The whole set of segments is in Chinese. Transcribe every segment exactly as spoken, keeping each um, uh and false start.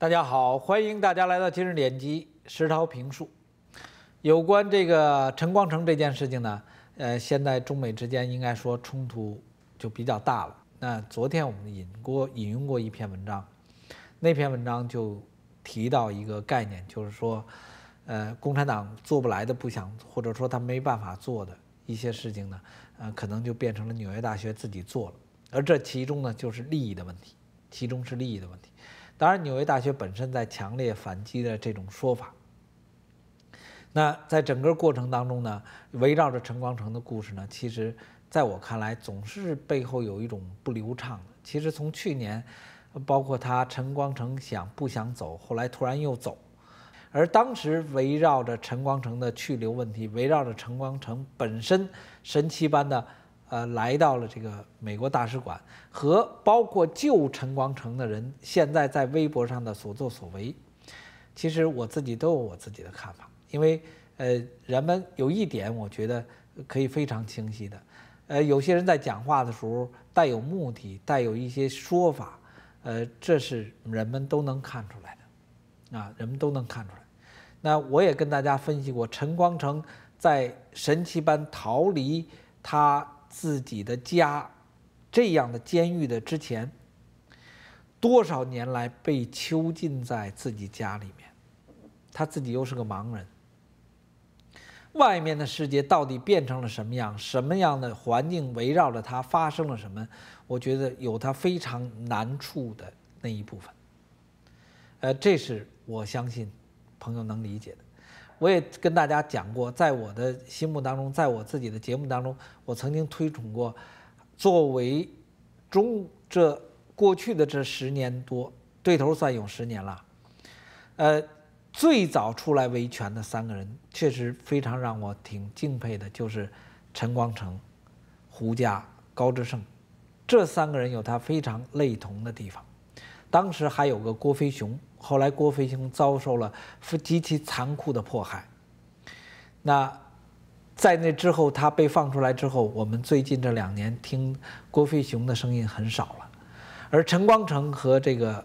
大家好，欢迎大家来到今日点击石涛评述。有关这个陈光诚这件事情呢，呃，现在中美之间应该说冲突就比较大了。那昨天我们引过引用过一篇文章，那篇文章就提到一个概念，就是说，呃，共产党做不来的、不想或者说他没办法做的一些事情呢，呃，可能就变成了纽约大学自己做了。而这其中呢，就是利益的问题，其中是利益的问题。 当然，纽约大学本身在强烈反击的这种说法。那在整个过程当中呢，围绕着陈光诚的故事呢，其实在我看来，总是背后有一种不流畅的。其实从去年，包括他陈光诚想不想走，后来突然又走，而当时围绕着陈光诚的去留问题，围绕着陈光诚本身神奇般的。 呃，来到了这个美国大使馆，和包括救陈光诚的人现在在微博上的所作所为，其实我自己都有我自己的看法。因为呃，人们有一点，我觉得可以非常清晰的，呃，有些人在讲话的时候带有目的，带有一些说法，呃，这是人们都能看出来的，啊，人们都能看出来。那我也跟大家分析过，陈光诚在神奇般逃离他。 自己的家，这样的监狱的之前，多少年来被囚禁在自己家里面，他自己又是个盲人。外面的世界到底变成了什么样？什么样的环境围绕着他发生了什么？我觉得有他非常难处的那一部分。呃，这是我相信朋友能理解的。 我也跟大家讲过，在我的心目当中，在我自己的节目当中，我曾经推崇过，作为中这过去的这十年多，对头算有十年了，呃，最早出来维权的三个人，确实非常让我挺敬佩的，就是陈光诚、胡佳、高志胜，这三个人有他非常类同的地方。当时还有个郭飞雄。 后来，郭飞雄遭受了极其残酷的迫害。那在那之后，他被放出来之后，我们最近这两年听郭飞雄的声音很少了。而陈光诚和这个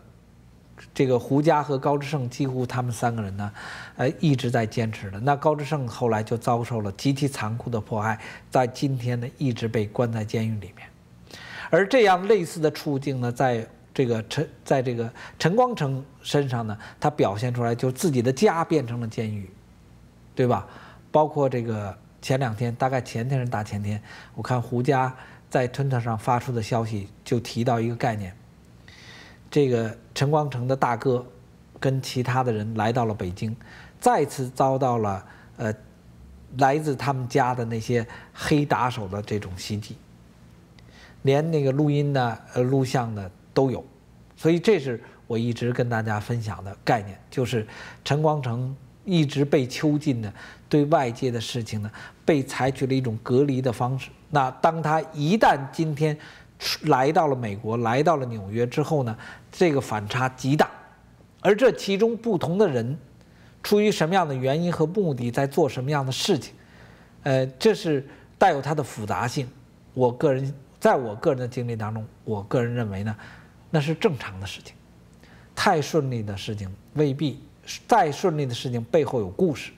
这个胡佳和高志胜，几乎他们三个人呢，呃，一直在坚持的。那高志胜后来就遭受了极其残酷的迫害，在今天呢，一直被关在监狱里面。而这样类似的处境呢，在 这个陈在这个陈光诚身上呢，他表现出来就自己的家变成了监狱，对吧？包括这个前两天，大概前天是大前天，我看胡佳在推特上发出的消息就提到一个概念，这个陈光诚的大哥跟其他的人来到了北京，再次遭到了呃来自他们家的那些黑打手的这种袭击，连那个录音的呃录像的。 都有，所以这是我一直跟大家分享的概念，就是陈光诚一直被囚禁的，对外界的事情呢，被采取了一种隔离的方式。那当他一旦今天来到了美国，来到了纽约之后呢，这个反差极大，而这其中不同的人，出于什么样的原因和目的，在做什么样的事情，呃，这是带有它的复杂性。我个人，在我个人的经历当中，我个人认为呢。 那是正常的事情，太顺利的事情未必，再顺利的事情背后有故事，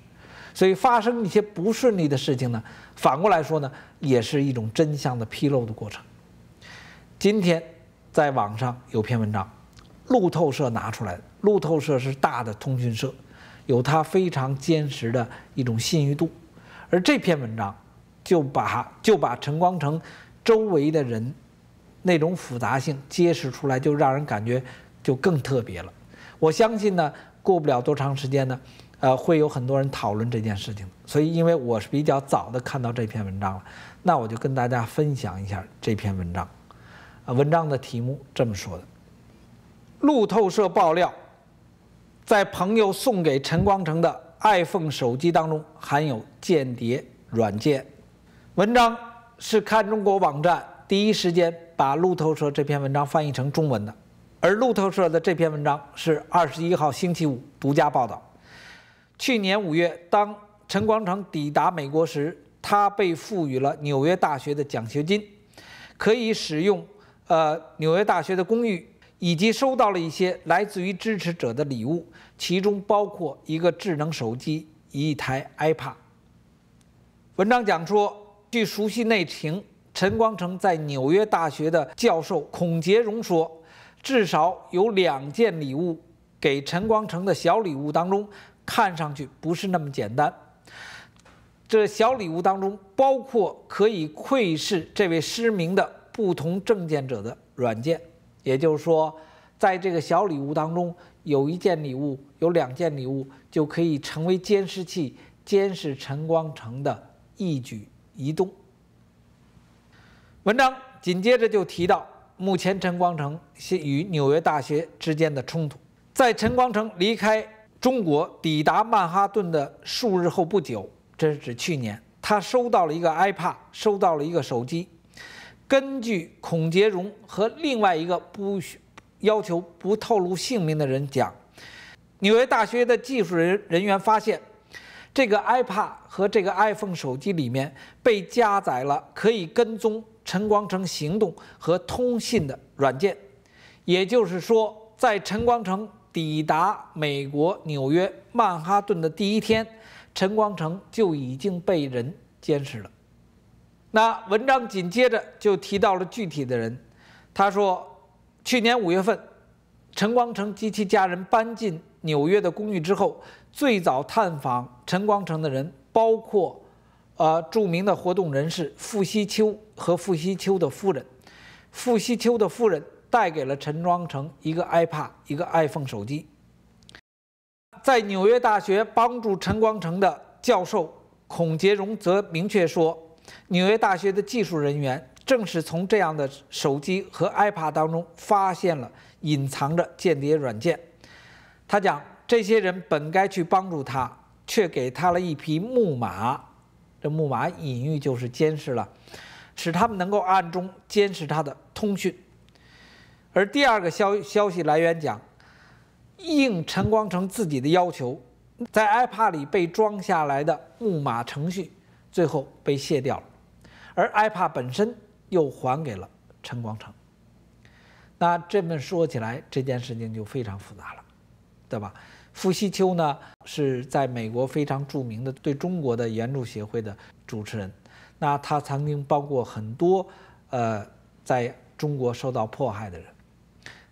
所以发生一些不顺利的事情呢，反过来说呢，也是一种真相的披露的过程。今天在网上有篇文章，路透社拿出来的，路透社是大的通讯社，有它非常坚实的一种信誉度，而这篇文章就把就把陈光诚周围的人。 那种复杂性揭示出来，就让人感觉就更特别了。我相信呢，过不了多长时间呢，呃，会有很多人讨论这件事情。所以，因为我是比较早的看到这篇文章了，那我就跟大家分享一下这篇文章。啊，文章的题目这么说的：路透社爆料，在朋友送给陈光诚的 iPhone 手机当中含有间谍软件。文章是看中国网站第一时间。 把路透社这篇文章翻译成中文的，而路透社的这篇文章是二十一号星期五独家报道。去年五月，当陈光诚抵达美国时，他被赋予了纽约大学的奖学金，可以使用呃纽约大学的公寓，以及收到了一些来自于支持者的礼物，其中包括一个智能手机、一台 iPad。文章讲说，据熟悉内情，陈光诚在纽约大学的教授孔杰荣说，至少有两件礼物给陈光诚的小礼物当中，看上去不是那么简单。这小礼物当中包括可以窥视这位失明的不同证件者的软件。 也就是说，在这个小礼物当中，有一件礼物，有两件礼物，就可以成为监视器，监视陈光诚的一举一动。文章紧接着就提到，目前陈光诚与纽约大学之间的冲突。在陈光诚离开中国，抵达曼哈顿的数日后不久，这是指去年，他收到了一个 iPad， 收到了一个手机。 根据孔杰荣和另外一个不要求不透露姓名的人讲，纽约大学的技术人人员发现，这个 iPad 和这个 iPhone 手机里面被加载了可以跟踪陈光诚行动和通信的软件。也就是说，在陈光诚抵达美国纽约曼哈顿的第一天，陈光诚就已经被人监视了。 那文章紧接着就提到了具体的人，他说，去年五月份，陈光诚及其家人搬进纽约的公寓之后，最早探访陈光诚的人包括，呃，著名的活动人士傅希秋和傅希秋的夫人。傅希秋的夫人带给了陈光诚一个 iPad， 一个 iPhone 手机。在纽约大学帮助陈光诚的教授孔杰荣则明确说。 纽约大学的技术人员正是从这样的手机和 iPad 当中发现了隐藏着间谍软件。他讲，这些人本该去帮助他，却给他了一匹木马。这木马隐喻就是监视了，使他们能够暗中监视他的通讯。而第二个消消息来源讲，应陈光诚自己的要求，在 iPad 里被装下来的木马程序。 最后被卸掉了，而 iPad 本身又还给了陈光诚。那这么说起来，这件事情就非常复杂了，对吧？傅希秋呢是在美国非常著名的对中国的援助协会的主持人，那他曾经包括很多呃在中国受到迫害的人。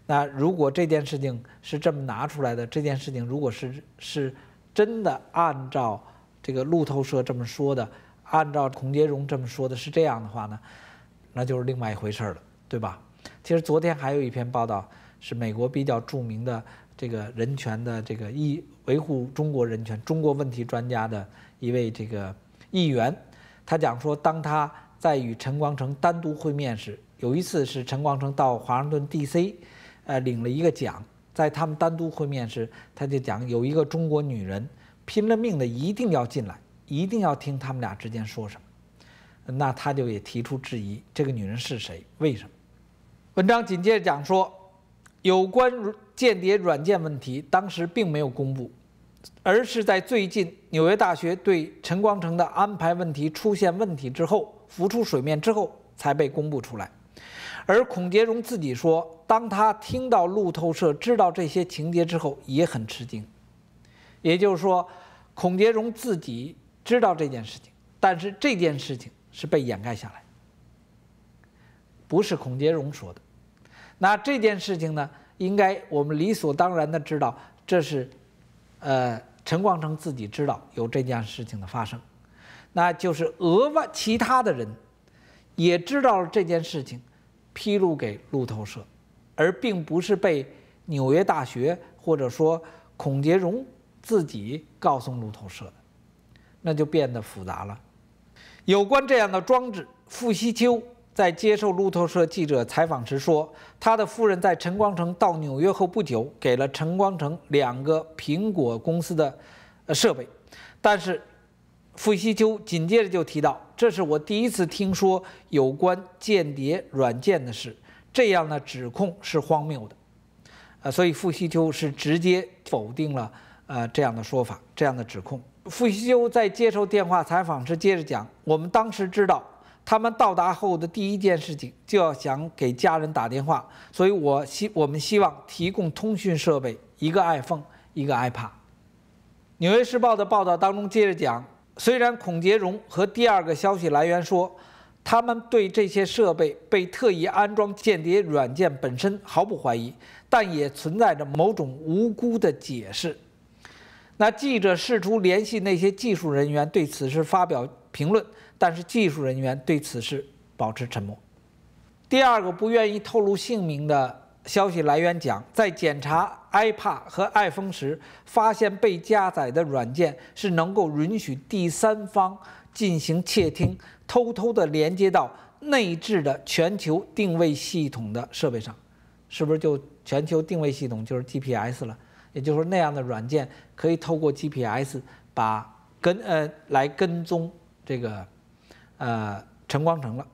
那如果这件事情是这么拿出来的，这件事情如果是是真的按照这个路透社这么说的。 按照孔杰荣这么说的是这样的话呢，那就是另外一回事了，对吧？其实昨天还有一篇报道，是美国比较著名的这个人权的这个议维护中国人权、中国问题专家的一位这个议员，他讲说，当他在与陈光诚单独会面时，有一次是陈光诚到华盛顿 D C， 呃，领了一个奖，在他们单独会面时，他就讲有一个中国女人拼了命的一定要进来。 一定要听他们俩之间说什么，那他就也提出质疑：这个女人是谁？为什么？文章紧接着讲说，有关间谍软件问题当时并没有公布，而是在最近纽约大学对陈光诚的安排问题出现问题之后，浮出水面之后才被公布出来。而孔杰荣自己说，当他听到路透社知道这些情节之后，也很吃惊。也就是说，孔杰荣自己。 知道这件事情，但是这件事情是被掩盖下来，不是孔杰荣说的。那这件事情呢，应该我们理所当然的知道，这是，呃，陈光诚自己知道有这件事情的发生，那就是额外其他的人也知道了这件事情，披露给路透社，而并不是被纽约大学或者说孔杰荣自己告诉路透社的。 那就变得复杂了。有关这样的装置，傅希秋在接受路透社记者采访时说，他的夫人在陈光诚到纽约后不久，给了陈光诚两个苹果公司的设备。但是，傅希秋紧接着就提到：“这是我第一次听说有关间谍软件的事，这样的指控是荒谬的。”呃，所以傅希秋是直接否定了呃这样的说法，这样的指控。 傅希秋在接受电话采访时接着讲：“我们当时知道，他们到达后的第一件事情就要想给家人打电话，所以我希我们希望提供通讯设备，一个 iPhone， 一个 iPad。《纽约时报》的报道当中接着讲，虽然孔杰荣和第二个消息来源说，他们对这些设备被特意安装间谍软件本身毫不怀疑，但也存在着某种无辜的解释。 那记者试图联系那些技术人员对此事发表评论，但是技术人员对此事保持沉默。第二个不愿意透露姓名的消息来源讲，在检查 iPad 和 iPhone 时，发现被加载的软件是能够允许第三方进行窃听，偷偷地连接到内置的全球定位系统的设备上，是不是就全球定位系统就是 G P S 了？ 也就是说，那样的软件可以透过 G P S 把跟呃来跟踪这个呃陈光诚了，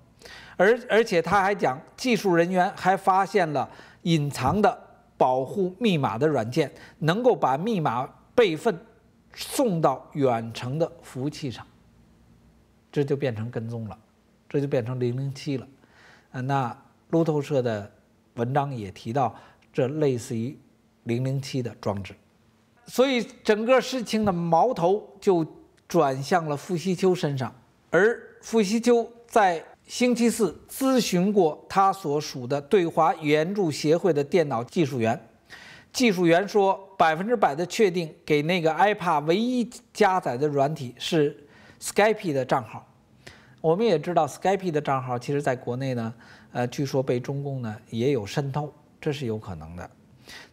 而而且他还讲，技术人员还发现了隐藏的保护密码的软件，能够把密码备份送到远程的服务器上，这就变成跟踪了，这就变成零零七了。呃，那路透社的文章也提到，这类似于 零零七的装置，所以整个事情的矛头就转向了傅希秋身上。而傅希秋在星期四咨询过他所属的对华援助协会的电脑技术员，技术员说百分之百的确定给那个 iPad 唯一加载的软体是 Skype 的账号。我们也知道 Skype 的账号，其实在国内呢，呃，据说被中共呢也有渗透，这是有可能的。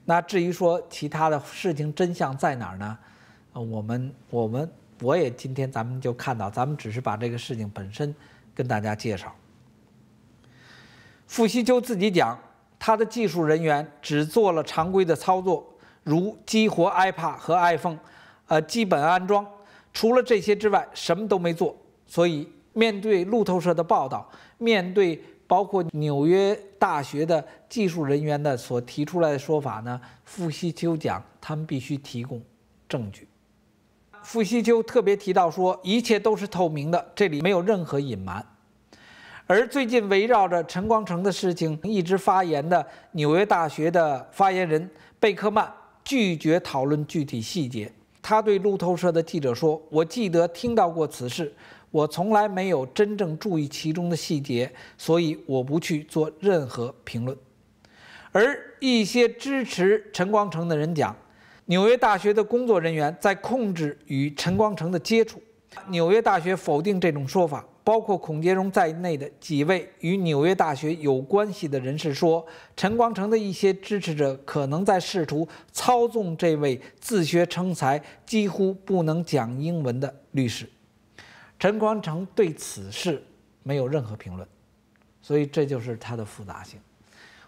那至于说其他的事情真相在哪儿呢？我们我们我也今天咱们就看到，咱们只是把这个事情本身跟大家介绍。傅希秋自己讲，他的技术人员只做了常规的操作，如激活 iPad 和 iPhone， 呃，基本安装。除了这些之外，什么都没做。所以面对路透社的报道，面对 包括纽约大学的技术人员的所提出来的说法呢，傅希秋讲，他们必须提供证据。傅希秋特别提到说，一切都是透明的，这里没有任何隐瞒。而最近围绕着陈光诚的事情一直发言的纽约大学的发言人贝克曼拒绝讨论具体细节。他对路透社的记者说：“我记得听到过此事。” 我从来没有真正注意其中的细节，所以我不去做任何评论。而一些支持陈光诚的人讲，纽约大学的工作人员在控制与陈光诚的接触。纽约大学否定这种说法，包括孔杰荣在内的几位与纽约大学有关系的人士说，陈光诚的一些支持者可能在试图操纵这位自学成才、几乎不能讲英文的律师。 陈光诚对此事没有任何评论，所以这就是它的复杂性。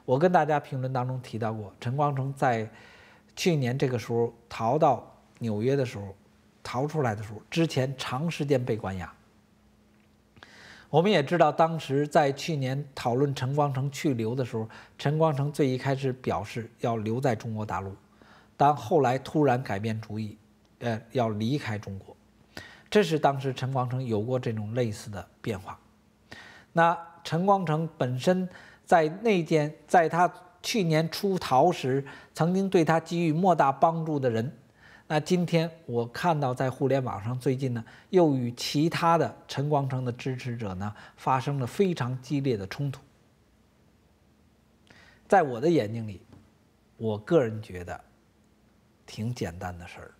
我跟大家评论当中提到过，陈光诚在去年这个时候逃到纽约的时候，逃出来的时候，之前长时间被关押。我们也知道，当时在去年讨论陈光诚去留的时候，陈光诚最一开始表示要留在中国大陆，但后来突然改变主意，呃，要离开中国。 这是当时陈光诚有过这种类似的变化。那陈光诚本身在那件，在他去年出逃时，曾经对他给予莫大帮助的人，那今天我看到在互联网上最近呢，又与其他的陈光诚的支持者呢发生了非常激烈的冲突。在我的眼睛里，我个人觉得挺简单的事儿。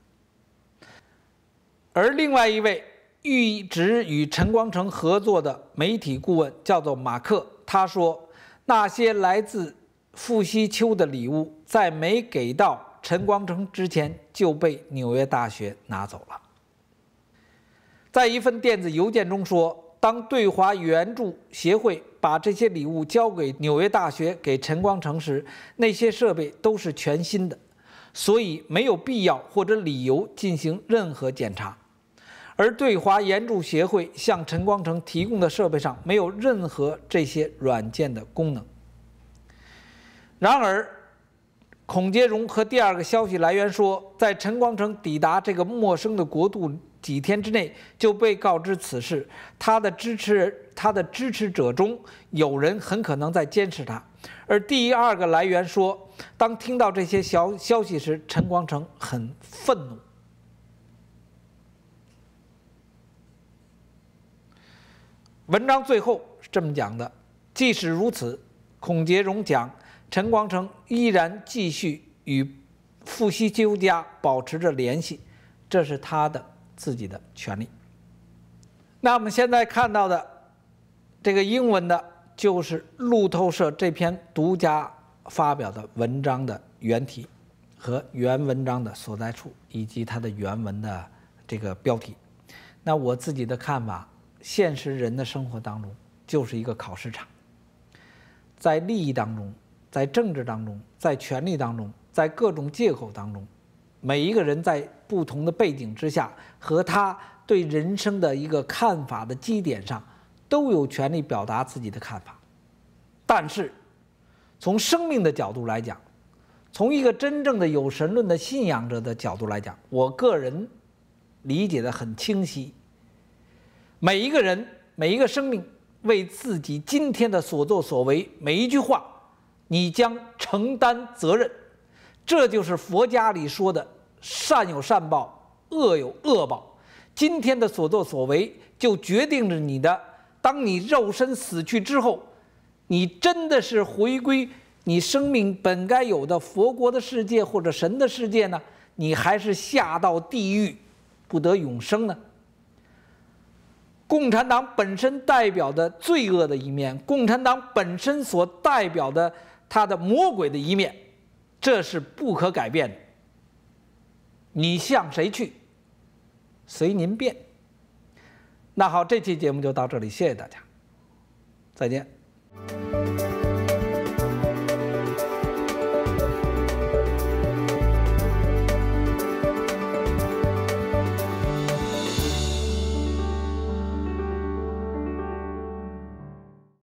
而另外一位一直与陈光诚合作的媒体顾问叫做马克，他说：“那些来自傅希秋的礼物，在没给到陈光诚之前就被纽约大学拿走了。”在一份电子邮件中说，当对华援助协会把这些礼物交给纽约大学给陈光诚时，那些设备都是全新的，所以没有必要或者理由进行任何检查。 而对华援助协会向陈光诚提供的设备上没有任何这些软件的功能。然而，孔杰荣和第二个消息来源说，在陈光诚抵达这个陌生的国度几天之内就被告知此事，他的支持他的支持者中有人很可能在监视他。而第二个来源说，当听到这些消消息时，陈光诚很愤怒。文章最后是这么讲的：即使如此，孔杰荣讲，陈光诚依然继续与傅希秋家保持着联系，这是他的。 自己的权利。那我们现在看到的这个英文的，就是路透社这篇独家发表的文章的原题和原文章的所在处，以及它的原文的这个标题。那我自己的看法，现实人的生活当中就是一个考试场，在利益当中，在政治当中，在权力当中，在各种借口当中。 每一个人在不同的背景之下，和他对人生的一个看法的基点上，都有权利表达自己的看法。但是，从生命的角度来讲，从一个真正的有神论的信仰者的角度来讲，我个人理解得很清晰。每一个人，每一个生命，为自己今天的所作所为，每一句话，你将承担责任。 这就是佛家里说的善有善报，恶有恶报。今天的所作所为，就决定着你的。当你肉身死去之后，你真的是回归你生命本该有的佛国的世界或者神的世界呢？你还是下到地狱，不得永生呢？共产党本身代表的罪恶的一面，共产党本身所代表的它的魔鬼的一面。 这是不可改变的。你向谁去，随您便。那好，这期节目就到这里，谢谢大家，再见。